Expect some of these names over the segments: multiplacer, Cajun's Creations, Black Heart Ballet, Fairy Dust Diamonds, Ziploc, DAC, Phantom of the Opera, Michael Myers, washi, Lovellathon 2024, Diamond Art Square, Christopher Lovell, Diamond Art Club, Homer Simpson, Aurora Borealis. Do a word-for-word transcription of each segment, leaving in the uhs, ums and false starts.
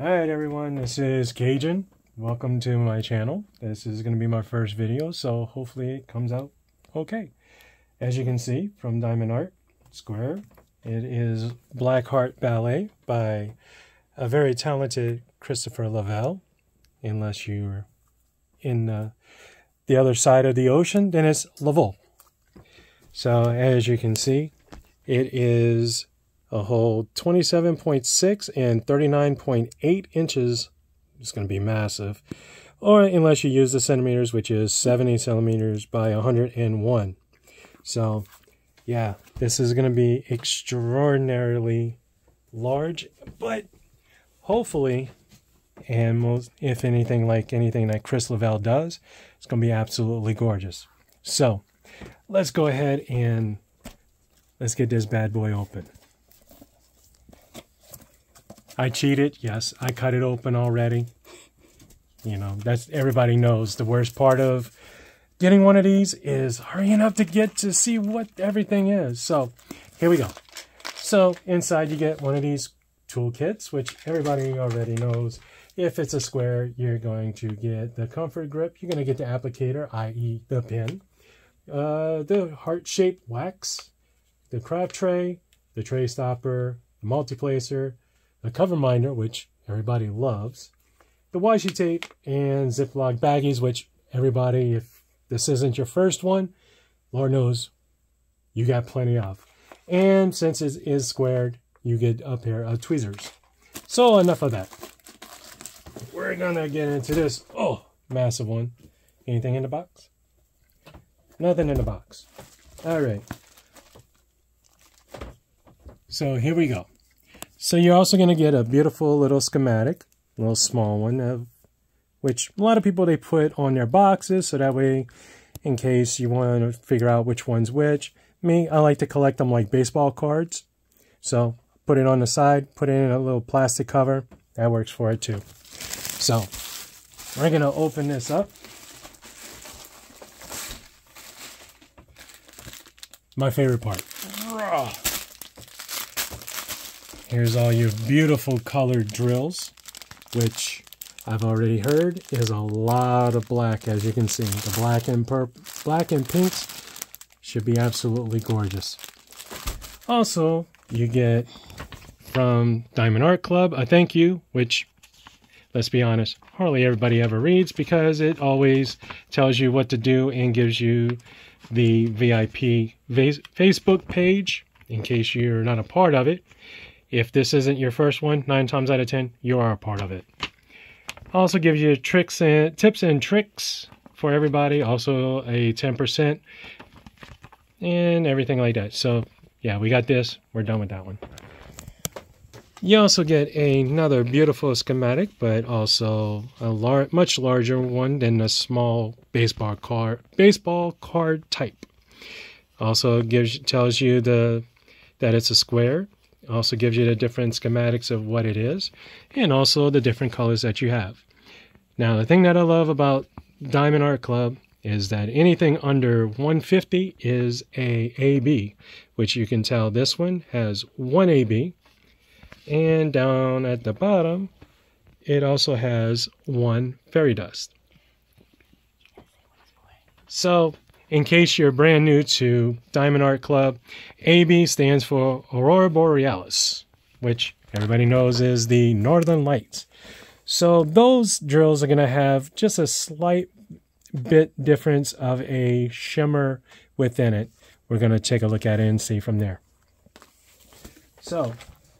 Alright everyone, this is Cajun. Welcome to my channel. This is going to be my first video, so hopefully it comes out okay. As you can see from Diamond Art Square, it is Black Heart Ballet by a very talented Christopher Lovell. Unless you're in the, the other side of the ocean, then it's Lovell. So as you can see, it is a whole twenty-seven point six and thirty-nine point eight inches. It's going to be massive. Or unless you use the centimeters, which is seventy centimeters by one hundred and one. So, yeah, this is going to be extraordinarily large. But hopefully, and most, if anything like anything that Chris Lovell does, it's going to be absolutely gorgeous. So, let's go ahead and let's get this bad boy open. I cheated, yes. I cut it open already. You know, that's, everybody knows the worst part of getting one of these is hurrying up to get to see what everything is. So here we go. So inside you get one of these toolkits, which everybody already knows. If it's a square, you're going to get the comfort grip. You're going to get the applicator, that is the pin, uh, the heart-shaped wax, the craft tray, the tray stopper, the multiplacer, the cover minder, which everybody loves, the washi tape, and Ziploc baggies, which everybody, if this isn't your first one, Lord knows you got plenty of. And since it is squared, you get a pair of tweezers. So enough of that. We're gonna get into this, oh, massive one. Anything in the box? Nothing in the box. All right. So here we go. So you're also going to get a beautiful little schematic, a little small one, of which a lot of people, they put on their boxes, so that way, in case you want to figure out which one's which. Me, I like to collect them like baseball cards. So put it on the side, put it in a little plastic cover. That works for it too. So we're going to open this up. My favorite part. Here's all your beautiful colored drills, which I've already heard is a lot of black, as you can see. The black and purple, black and pinks should be absolutely gorgeous. Also, you get from Diamond Art Club a thank you, which, let's be honest, hardly everybody ever reads because it always tells you what to do and gives you the V I P Facebook page in case you're not a part of it. If this isn't your first one, nine times out of ten, you are a part of it. Also gives you tricks and tips and tricks for everybody. Also a ten percent and everything like that. So yeah, we got this. We're done with that one. You also get another beautiful schematic, but also a lar much larger one than the small baseball card baseball card type. Also gives tells you the that it's a square. Also gives you the different schematics of what it is and also the different colors that you have. Now, the thing that I love about Diamond Art Club is that anything under one fifty is a A B, which you can tell this one has one A B. And down at the bottom, it also has one fairy dust. So, in case you're brand new to Diamond Art Club, A B stands for Aurora Borealis, which everybody knows is the Northern Lights. So those drills are going to have just a slight bit difference of a shimmer within it. We're going to take a look at it and see from there. So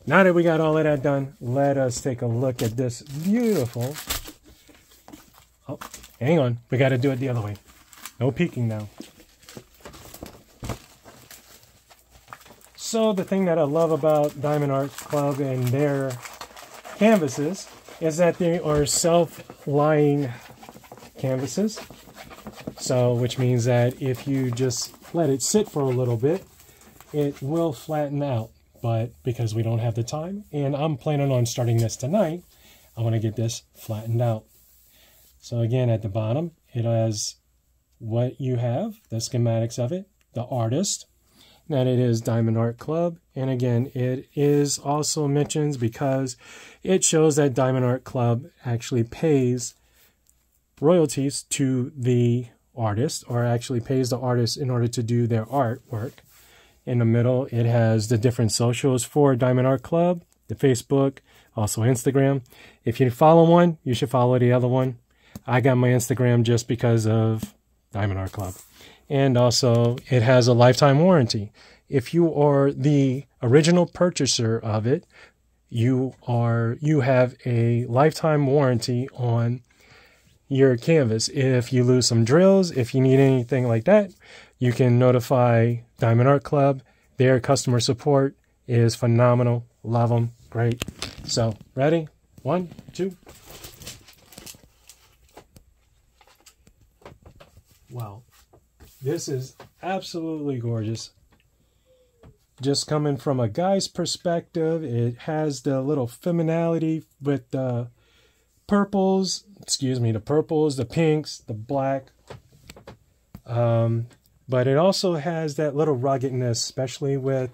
now that we got all of that done, let us take a look at this beautiful... Oh, hang on. We got to do it the other way. No peeking now. So the thing that I love about Diamond Art Club and their canvases is that they are self-lying canvases. So, which means that if you just let it sit for a little bit, it will flatten out. But because we don't have the time, and I'm planning on starting this tonight, I want to get this flattened out. So again, at the bottom, it has... what you have, the schematics of it, the artist, that it is Diamond Art Club. And again, it is also mentions because it shows that Diamond Art Club actually pays royalties to the artist, or actually pays the artist in order to do their artwork. In the middle, it has the different socials for Diamond Art Club, the Facebook, also Instagram. If you follow one, you should follow the other one. I got my Instagram just because of Diamond Art Club. And also, it has a lifetime warranty. If you are the original purchaser of it, you are you have a lifetime warranty on your canvas. If you lose some drills, if you need anything like that, you can notify Diamond Art Club. Their customer support is phenomenal. Love them. Great. So, ready? One, two. Wow. This is absolutely gorgeous. Just coming from a guy's perspective, it has the little femininity with the purples, excuse me, the purples, the pinks, the black. Um, but it also has that little ruggedness, especially with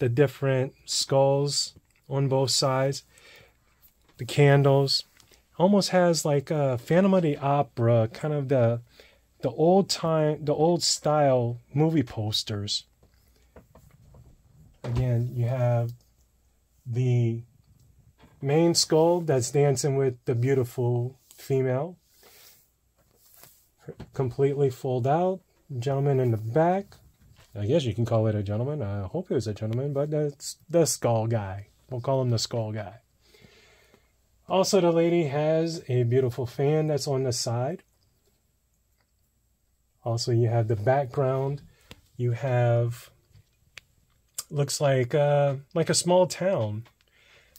the different skulls on both sides, the candles. Almost has like a Phantom of the Opera, kind of the the old time, the old style movie posters. Again, you have the main skull that's dancing with the beautiful female, completely fold out. Gentleman in the back. I guess you can call it a gentleman. I hope it was a gentleman, but that's the skull guy. We'll call him the skull guy. Also, the lady has a beautiful fan that's on the side. Also, you have the background. You have, looks like uh, like a small town.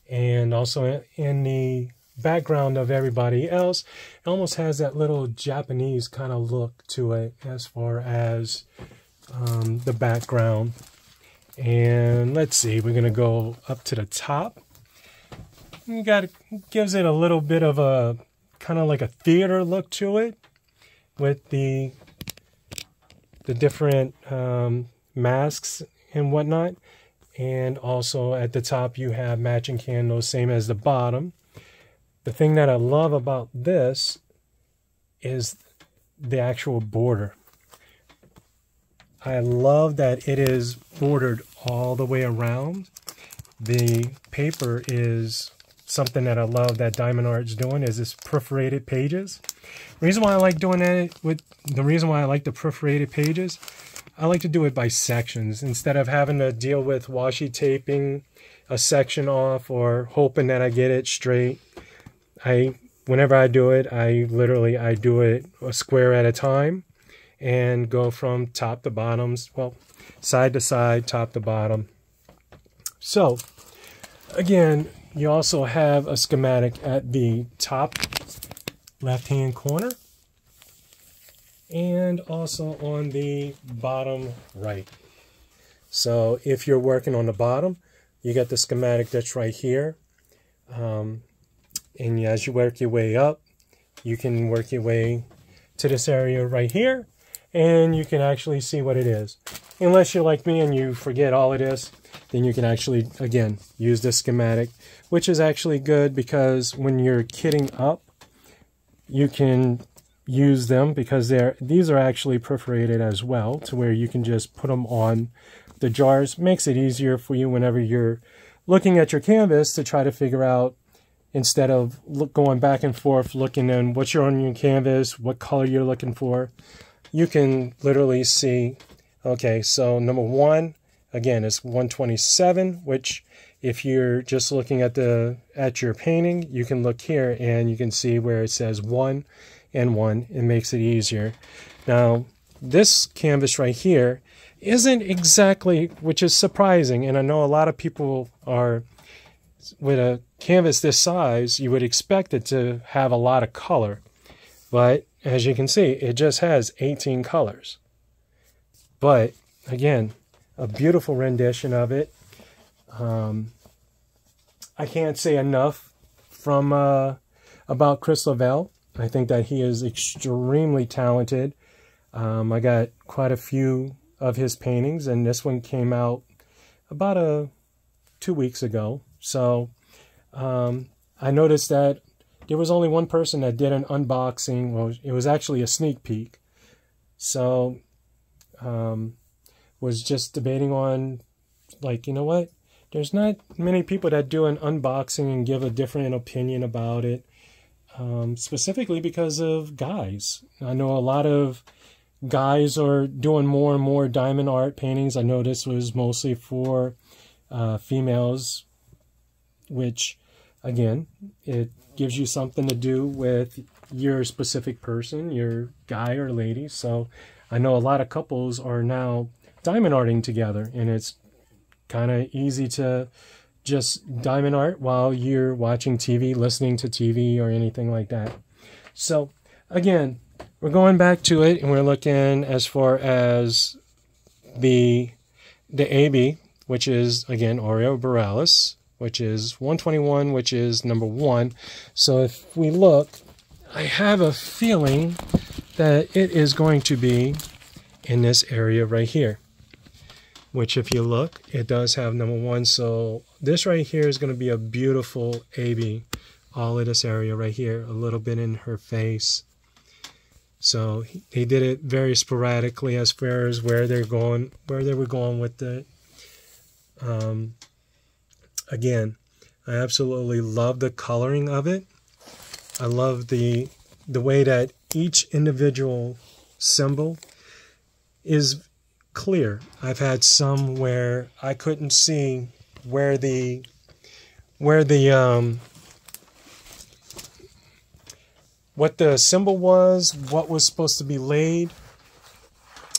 And also in the background of everybody else, it almost has that little Japanese kind of look to it as far as um, the background. And let's see, we're going to go up to the top. You got, it gives it a little bit of a kind of like a theater look to it with the the different um, masks and whatnot. And also at the top, you have matching candles, same as the bottom. The thing that I love about this is the actual border. I love that it is bordered all the way around. The paper is something that I love that Diamond Art's doing, is this perforated pages. The reason why I like doing that with the reason why I like the perforated pages, I like to do it by sections instead of having to deal with washi taping a section off or hoping that I get it straight. I whenever I do it, I literally I do it a square at a time and go from top to bottoms, well, side to side, top to bottom. So again, you also have a schematic at the top left-hand corner and also on the bottom right. So if you're working on the bottom, you got the schematic that's right here. Um, and as you work your way up, you can work your way to this area right here and you can actually see what it is. Unless you're like me and you forget all of this, then you can actually, again, use this schematic, which is actually good because when you're kitting up, you can use them because they're these are actually perforated as well, to where you can just put them on the jars. Makes it easier for you whenever you're looking at your canvas to try to figure out, instead of look, going back and forth, looking in what you're on your canvas, what color you're looking for. You can literally see, okay, so number one, again, it's one twenty-seven, which if you're just looking at the at your painting, you can look here and you can see where it says one and one. It makes it easier. Now, this canvas right here isn't exactly, which is surprising, and I know a lot of people are, with a canvas this size, you would expect it to have a lot of color. But as you can see, it just has eighteen colors. But again, a beautiful rendition of it. Um, I can't say enough from uh, about Chris Lovell. I think that he is extremely talented. Um, I got quite a few of his paintings, and this one came out about a, two weeks ago. So um, I noticed that there was only one person that did an unboxing. Well, it was actually a sneak peek. So um, was just debating on, like, you know what? There's not many people that do an unboxing and give a different opinion about it, um, specifically because of guys. I know a lot of guys are doing more and more diamond art paintings. I know this was mostly for uh, females, which, again, it gives you something to do with your specific person, your guy or lady. So I know a lot of couples are now diamond arting together, and it's kind of easy to just diamond art while you're watching T V, listening to T V, or anything like that. So again, we're going back to it, and we're looking as far as the the A B, which is again Aurora Borealis, which is one twenty-one, which is number one. So if we look, I have a feeling that it is going to be in this area right here, which if you look, it does have number one. So this right here is going to be a beautiful A B, all of this area right here, a little bit in her face. So they did it very sporadically as far as where they're going, where they were going with it. Um, again, I absolutely love the coloring of it. I love the the way that each individual symbol is clear. I've had some where I couldn't see where the where the um, what the symbol was, what was supposed to be laid.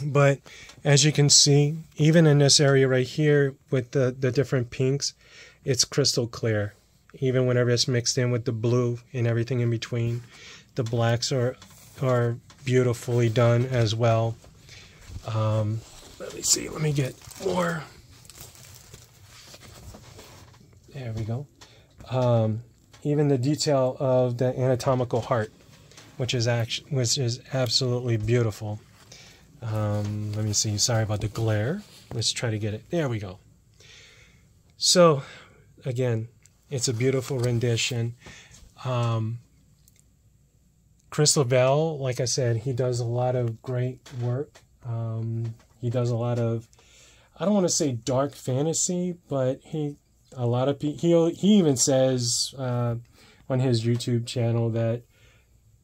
But as you can see, even in this area right here with the the different pinks, it's crystal clear. Even whenever it's mixed in with the blue and everything in between, the blacks are are beautifully done as well. Um, Let me see, let me get more. There we go. Um, even the detail of the anatomical heart, which is actually, which is absolutely beautiful. Um, let me see, sorry about the glare. Let's try to get it. There we go. So, again, it's a beautiful rendition. Um, Chris Lovell, like I said, he does a lot of great work. Um, He does a lot of, I don't want to say dark fantasy, but he, a lot of people, he, he even says uh, on his YouTube channel that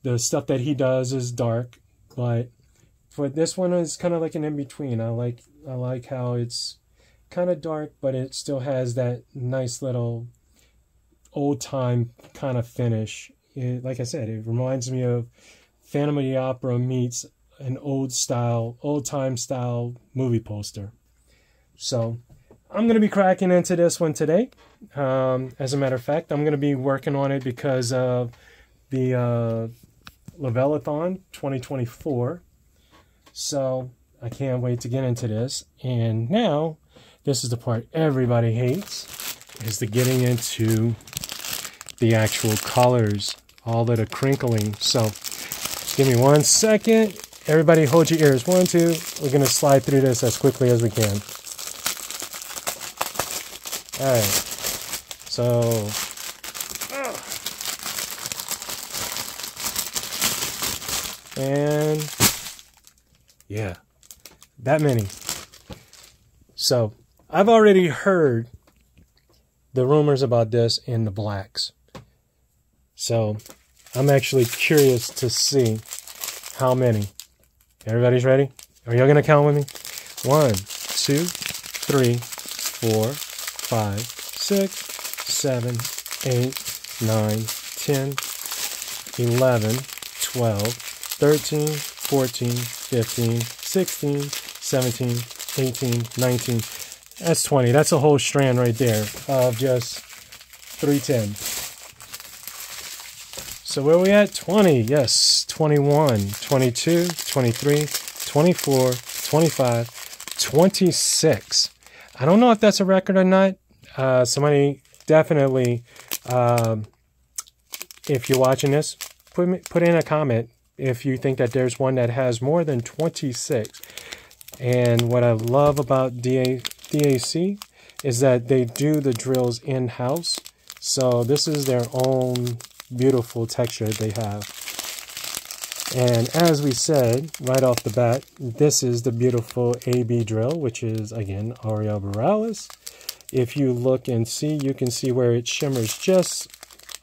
the stuff that he does is dark, but for this one is kind of like an in-between. I like, I like how it's kind of dark, but it still has that nice little old-time kind of finish. It, like I said, it reminds me of Phantom of the Opera meets an old style, old time style movie poster. So I'm going to be cracking into this one today. Um, as a matter of fact, I'm going to be working on it because of the uh, Lovellathon twenty twenty-four. So I can't wait to get into this. And now, this is the part everybody hates, is the getting into the actual colors, all of the crinkling. So just give me one second. Everybody hold your ears. One, two. We're going to slide through this as quickly as we can. All right. So. And. Yeah. That many. So, I've already heard the rumors about this in the blacks. So, I'm actually curious to see how many. Everybody's ready? Are y'all gonna count with me? One, two, three, four, five, six, seven, eight, nine, ten, eleven, twelve, thirteen, fourteen, fifteen, sixteen, seventeen, eighteen, nineteen. That's twenty. That's a whole strand right there of just three tens. So where are we at? twenty, yes, twenty-one, twenty-two, twenty-three, twenty-four, twenty-five, twenty-six. I don't know if that's a record or not. Uh, somebody definitely, um, if you're watching this, put, put in a comment if you think that there's one that has more than twenty-six. And what I love about D A C is that they do the drills in-house. So this is their own beautiful texture they have. And as we said right off the bat, this is the beautiful A B drill, which is again Aurora Borealis. If you look and see, you can see where it shimmers just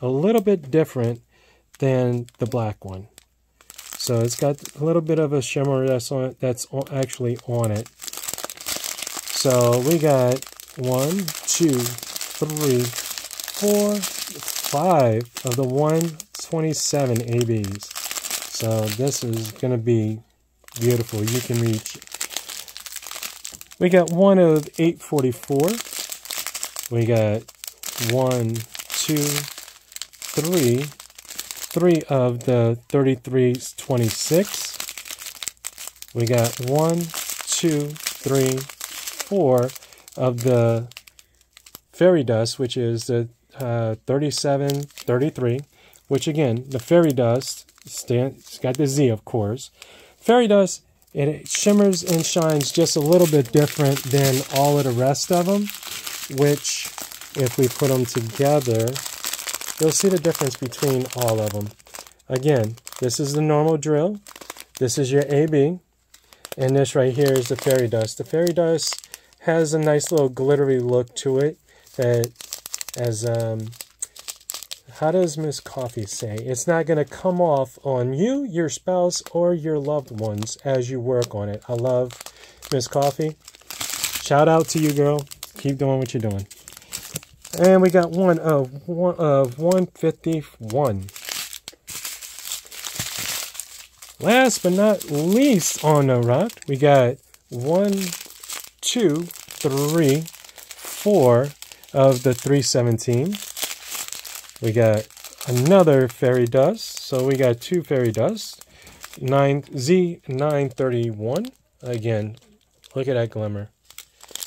a little bit different than the black one. So it's got a little bit of a shimmer that's on it, that's actually on it. So we got one, two, three, four, five of the one twenty-seven A Bs. So this is going to be beautiful. You can reach. We got one of eight forty-four. We got one, two, three, three of the thirty-three twenty-six. We got one, two, three, four of the fairy dust, which is the uh, thirty-seven thirty-three, which again, the fairy dust, stand, it's got the Z, of course. Fairy dust, and it shimmers and shines just a little bit different than all of the rest of them, which, if we put them together, you'll see the difference between all of them. Again, this is the normal drill. This is your A B. And this right here is the fairy dust. The fairy dust has a nice little glittery look to it that, as, um, how does Miss Coffee say? It's not going to come off on you, your spouse, or your loved ones as you work on it. I love Miss Coffee. Shout out to you, girl. Keep doing what you're doing. And we got one of one of one fifty-one. Last but not least on the rock, we got one, two, three, four of the three seventeen. We got another fairy dust. So we got two fairy dusts. Z nine thirty-one. Again, look at that glimmer.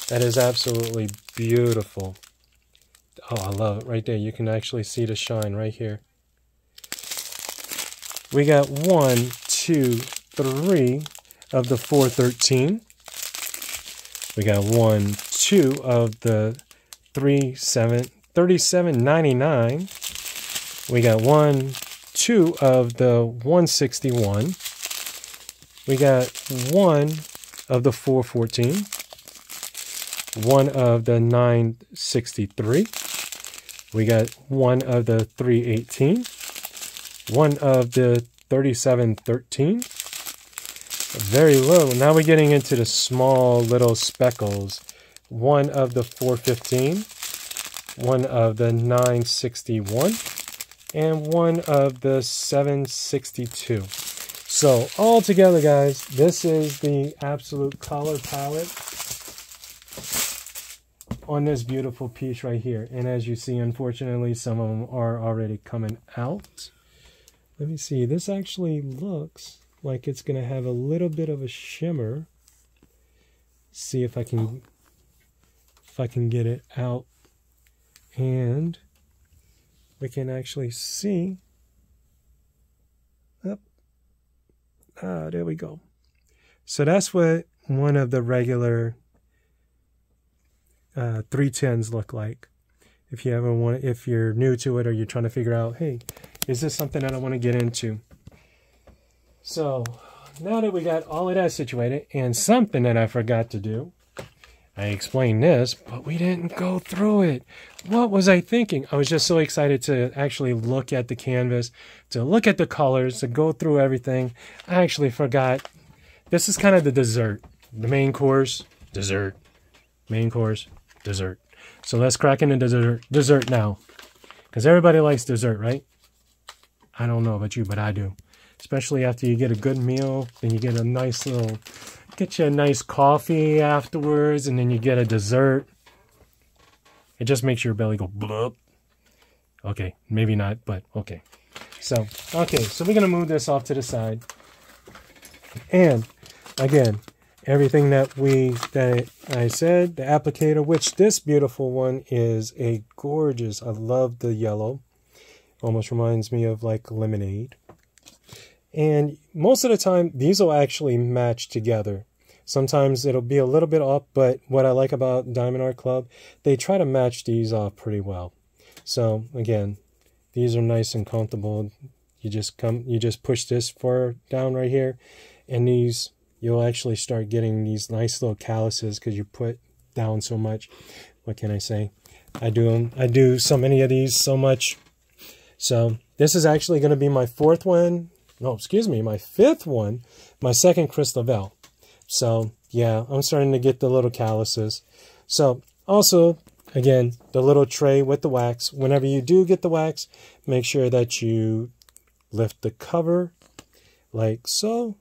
That is absolutely beautiful. Oh, I love it right there. You can actually see the shine right here. We got one, two, three of the four thirteen. We got one, two of the thirty-seven ninety-nine. We got one, two of the one sixty-one. We got one of the four fourteen. One of the nine sixty-three. We got one of the three eighteen. One of the thirty-seven thirteen. Very low. Now we're getting into the small little speckles. One of the four fifteen. One of the nine sixty-one. And one of the seven sixty-two. So all together, guys, this is the absolute color palette on this beautiful piece right here. And as you see, unfortunately, some of them are already coming out. Let me see. This actually looks like it's going to have a little bit of a shimmer. See if I can if I can get it out. And we can actually see. Up. Ah, there we go. So that's what one of the regular Uh, three tens look like. If you ever want, if you're new to it or you're trying to figure out, hey, is this something that I want to get into? So now that we got all of that situated, and something that I forgot to do, I explained this, but we didn't go through it. What was I thinking? I was just so excited to actually look at the canvas, to look at the colors, to go through everything. I actually forgot. This is kind of the dessert, the main course, dessert, main course. Dessert. So let's crack into dessert dessert now, because everybody likes dessert, right? I don't know about you, but I do. Especially after you get a good meal, then you get a nice little, get you a nice coffee afterwards, and then you get a dessert. It just makes your belly go bloop. Okay, maybe not, but okay. So okay, so we're gonna move this off to the side, and again, everything that we that I said, the applicator, which this beautiful one is a gorgeous, I love the yellow, almost reminds me of like lemonade. And most of the time these will actually match together, Sometimes it'll be a little bit up, but what I like about Diamond Art Club, they try to match these off pretty well. So again, these are nice and comfortable. You just come, you just push this far down right here, and these, you'll actually start getting these nice little calluses because you put down so much. What can I say? I do them. I do so many of these so much. So this is actually going to be my fourth one. No, excuse me, my fifth one. My second Chris Lovell. So yeah, I'm starting to get the little calluses. So also, again, the little tray with the wax. Whenever you do get the wax, make sure that you lift the cover like so.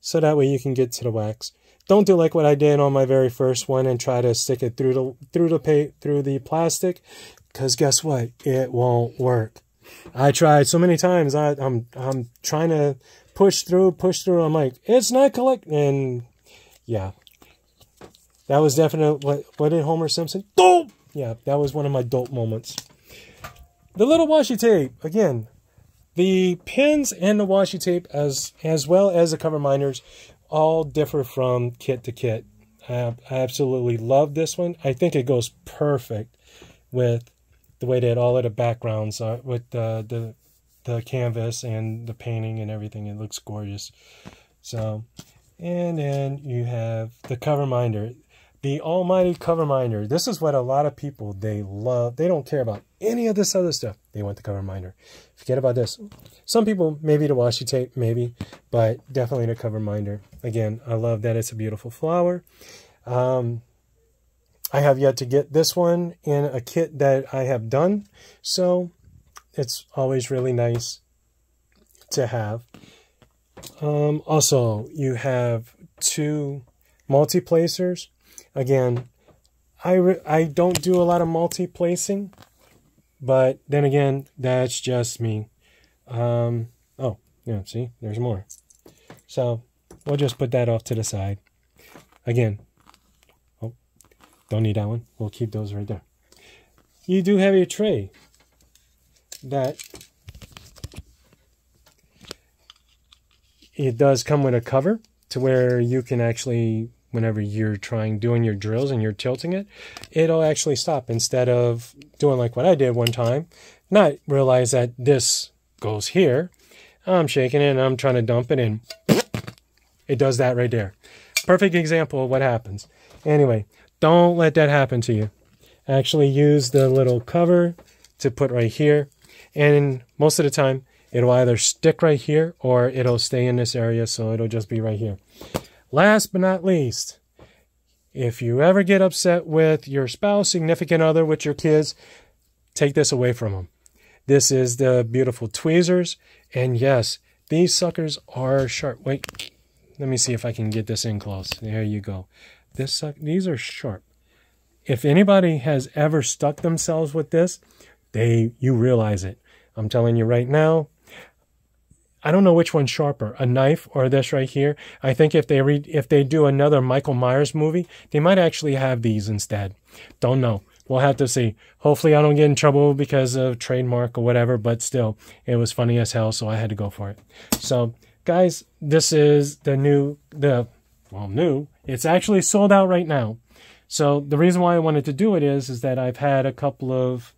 So that way you can get to the wax. Don't do like what I did on my very first one and try to stick it through the through the pa through the plastic, because guess what? It won't work. I tried so many times. I, I'm I'm trying to push through, push through. I'm like, it's not collecting. And yeah, that was definitely what what did Homer Simpson? Dope. Yeah, that was one of my dope moments. The little washi tape again. The pins and the washi tape, as as well as the cover minders, all differ from kit to kit. I, I absolutely love this one. I think it goes perfect with the way that all of the backgrounds are with the the, the canvas and the painting and everything. It looks gorgeous. So, and then you have the cover minder, the almighty cover minder. This is what a lot of people, they love. They don't care about any of this other stuff. They want the cover minder. Forget about this. Some people, maybe the washi tape, maybe, but definitely the cover minder. Again, I love that it's a beautiful flower. Um, I have yet to get this one in a kit that I have done, so it's always really nice to have. Um, also, you have two multi-placers. Again, I, re I don't do a lot of multi-placing, but then again, that's just me. Um, oh, yeah, see, there's more. So we'll just put that off to the side. Again, oh, don't need that one. We'll keep those right there. You do have your tray that it does come with a cover to where you can actually, whenever you're trying doing your drills and you're tilting it, it'll actually stop instead of doing like what I did one time, not realize that this goes here. I'm shaking it and I'm trying to dump it and it does that right there. Perfect example of what happens. Anyway, don't let that happen to you. Actually use the little cover to put right here. And most of the time, it'll either stick right here or it'll stay in this area. So it'll just be right here. Last but not least, if you ever get upset with your spouse, significant other, with your kids, take this away from them. This is the beautiful tweezers. And yes, these suckers are sharp. Wait, let me see if I can get this in close. There you go. This suck, these are sharp. If anybody has ever stuck themselves with this, they you realize it. I'm telling you right now. I don't know which one's sharper, a knife or this right here. I think if they read, if they do another Michael Myers movie, they might actually have these instead. Don't know. We'll have to see. Hopefully I don't get in trouble because of trademark or whatever, but still, it was funny as hell, so I had to go for it. So, guys, this is the new, the well, new. It's actually sold out right now. So the reason why I wanted to do it is, is that I've had a couple of,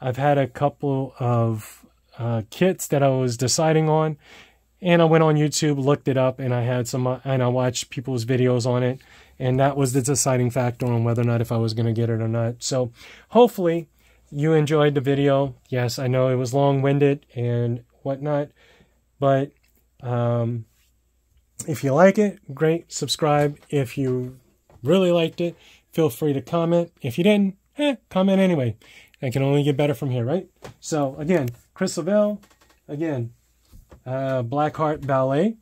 I've had a couple of, Uh, kits that I was deciding on, and I went on YouTube, looked it up, and I had some uh, and I watched people's videos on it, and that was the deciding factor on whether or not if I was going to get it or not. So hopefully you enjoyed the video. Yes, I know it was long-winded and whatnot, but um, if you like it, great, subscribe. If you really liked it, feel free to comment. If you didn't, eh, comment anyway. I can only get better from here, right? So again, Chris Lovell, again, uh, Black Heart Ballet.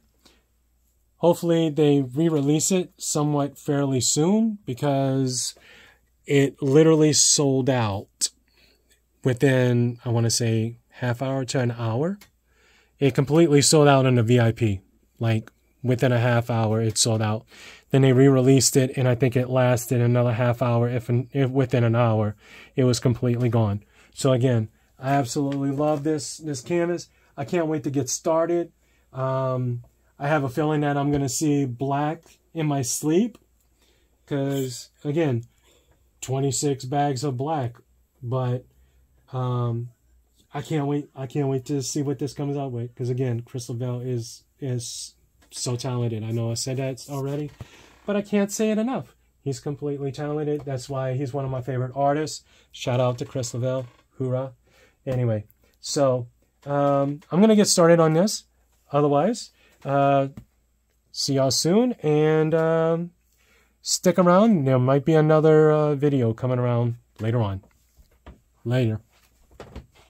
Hopefully they re-release it somewhat fairly soon, because it literally sold out within, I want to say, half hour to an hour. It completely sold out in the V I P. Like, within a half hour, it sold out. Then they re-released it, and I think it lasted another half hour. If, an, if within an hour, it was completely gone. So again, I absolutely love this this canvas. I can't wait to get started. Um, I have a feeling that I'm going to see black in my sleep. Because, again, twenty-six bags of black. But um, I can't wait. I can't wait to see what this comes out with. Because, again, Chris Lovell is, is so talented. I know I said that already, but I can't say it enough. He's completely talented. That's why he's one of my favorite artists. Shout out to Chris Lovell. Hoorah. Anyway, so um, I'm going to get started on this. Otherwise, uh, see y'all soon. And um, stick around. There might be another uh, video coming around later on. Later.